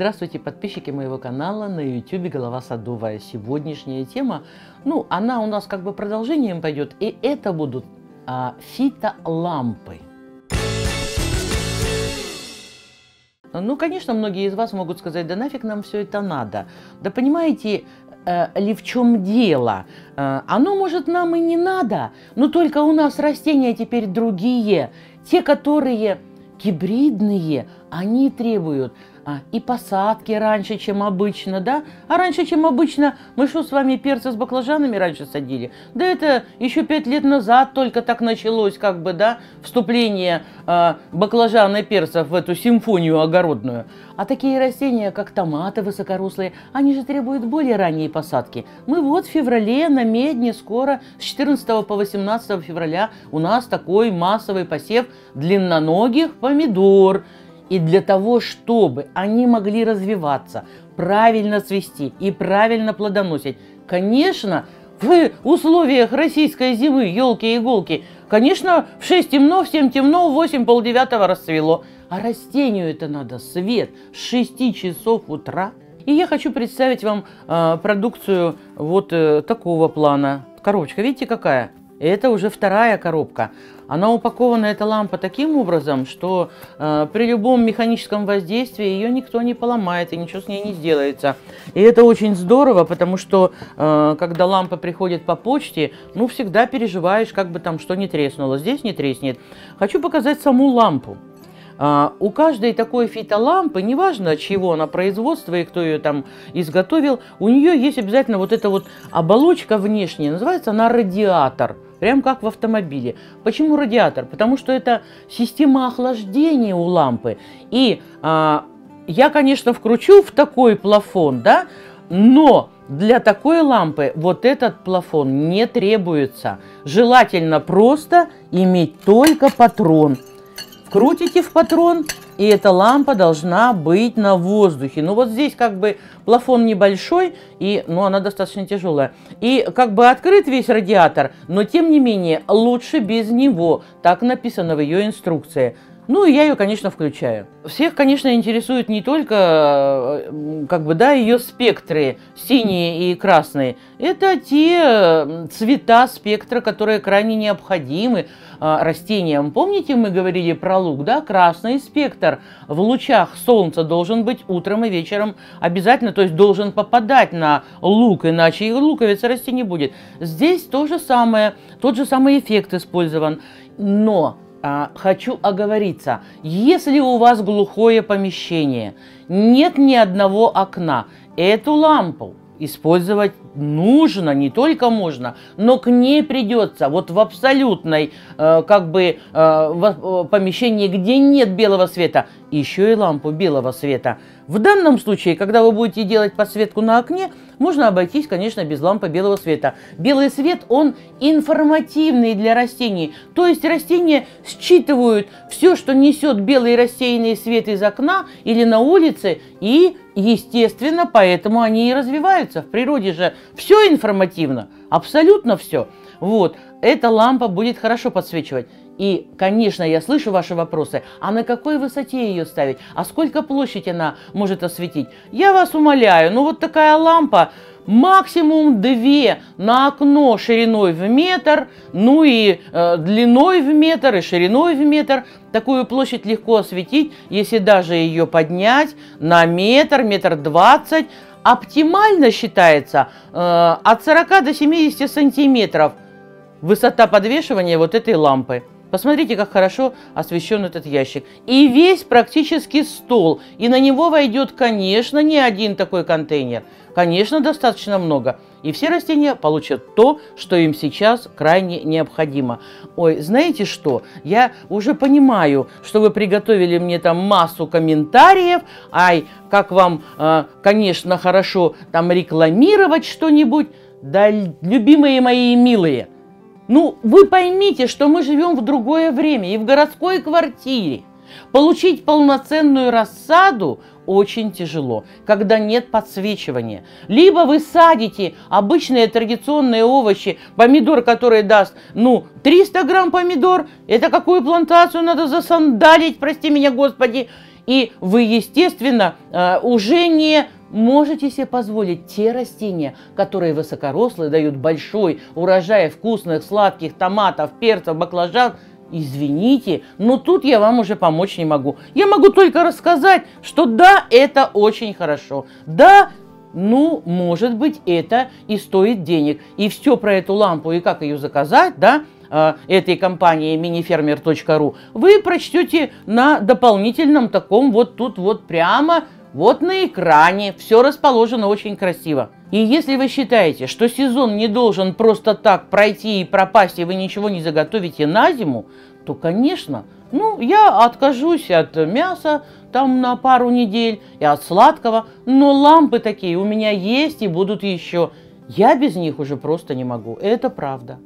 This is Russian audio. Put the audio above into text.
Здравствуйте, подписчики моего канала на YouTube «Голова садовая». Сегодняшняя тема, она у нас как бы продолжением пойдет, и это будут фитолампы. Конечно, многие из вас могут сказать, да нафиг нам все это надо. Да понимаете ли, в чем дело? Оно, может, нам и не надо, но только у нас растения теперь другие, те, которые гибридные, они требуют и посадки раньше, чем обычно, да? А раньше, чем обычно, мы что с вами перцы с баклажанами раньше садили? Да это еще 5 лет назад только так началось, как бы, да, вступление баклажан и перцев в эту симфонию огородную. А такие растения, как томаты высокорослые, они же требуют более ранней посадки. Мы вот в феврале на Медне скоро, с 14 по 18 февраля, у нас такой массовый посев длинноногих помидор. И для того, чтобы они могли развиваться, правильно цвести и правильно плодоносить, конечно, в условиях российской зимы, елки-иголки, конечно, в 6 темно, в 7 темно, в 8 полдевятого расцвело. А растению это надо свет с 6 часов утра. И я хочу представить вам продукцию вот такого плана. Коробочка, видите, какая? Это уже вторая коробка. Она упакована, эта лампа, таким образом, что при любом механическом воздействии ее никто не поломает и ничего с ней не сделается. И это очень здорово, потому что когда лампа приходит по почте, всегда переживаешь, как бы там что не треснуло. Здесь не треснет. Хочу показать саму лампу. У каждой такой фитолампы, неважно, чего она производства и кто ее там изготовил, у нее есть обязательно вот эта вот оболочка внешняя, называется она радиатор. Прям как в автомобиле. Почему радиатор? Потому что это система охлаждения у лампы. И я, конечно, вкручу в такой плафон, да, но для такой лампы вот этот плафон не требуется. Желательно просто иметь только патрон. Крутите в патрон, и эта лампа должна быть на воздухе. Вот здесь как бы плафон небольшой, и, она достаточно тяжелая. И как бы открыт весь радиатор, но тем не менее лучше без него. Так написано в ее инструкции. И я ее, конечно, включаю. Всех, конечно, интересуют не только, ее спектры, синие и красные. Это те цвета спектра, которые крайне необходимы растениям. Помните, мы говорили про лук, да? Красный спектр в лучах солнца должен быть утром и вечером обязательно, то есть должен попадать на лук, иначе и луковица расти не будет. Здесь то же самое, тот же самый эффект использован, но... Хочу оговориться, если у вас глухое помещение, нет ни одного окна, эту лампу использовать нужно, не только можно, но к ней придется вот в абсолютной помещении, где нет белого света, еще и лампу белого света. В данном случае, когда вы будете делать подсветку на окне, можно обойтись, конечно, без лампы белого света. Белый свет, он информативный для растений. То есть растения считывают все, что несет белый рассеянный свет из окна или на улице, и, естественно, поэтому они и развиваются. В природе же все информативно, абсолютно все. Вот, эта лампа будет хорошо подсвечивать. И, конечно, я слышу ваши вопросы, а на какой высоте ее ставить, а сколько площадь она может осветить? Я вас умоляю, вот такая лампа, максимум 2 на окно шириной в метр, длиной в метр и шириной в метр. Такую площадь легко осветить, если даже ее поднять на метр, 1,20 метра. Оптимально считается от 40 до 70 сантиметров высота подвешивания вот этой лампы. Посмотрите, как хорошо освещен этот ящик. И весь практически стол. И на него войдет, конечно, не один такой контейнер. Конечно, достаточно много. И все растения получат то, что им сейчас крайне необходимо. Ой, знаете что? Я уже понимаю, что вы приготовили мне там массу комментариев. Ай, как вам, конечно, хорошо там рекламировать что-нибудь. Да, любимые мои и милые. Вы поймите, что мы живем в другое время и в городской квартире. Получить полноценную рассаду очень тяжело, когда нет подсвечивания. Либо вы садите обычные традиционные овощи, помидор, который даст, 300 грамм помидор, это какую плантацию надо засандалить, прости меня, Господи, и вы, естественно, уже не можете себе позволить те растения, которые высокорослые, дают большой урожай вкусных, сладких томатов, перцев, баклажан. Извините, но тут я вам уже помочь не могу. Я могу только рассказать, что да, это очень хорошо. Да, ну, может быть, это и стоит денег. И все про эту лампу и как ее заказать, да, этой компании minifermer.ru, вы прочтете на дополнительном таком вот тут вот прямо, вот на экране. Все расположено очень красиво. И если вы считаете, что сезон не должен просто так пройти и пропасть, и вы ничего не заготовите на зиму, то, конечно, ну, я откажусь от мяса там на пару недель и от сладкого, но лампы такие у меня есть и будут еще. Я без них уже просто не могу, это правда.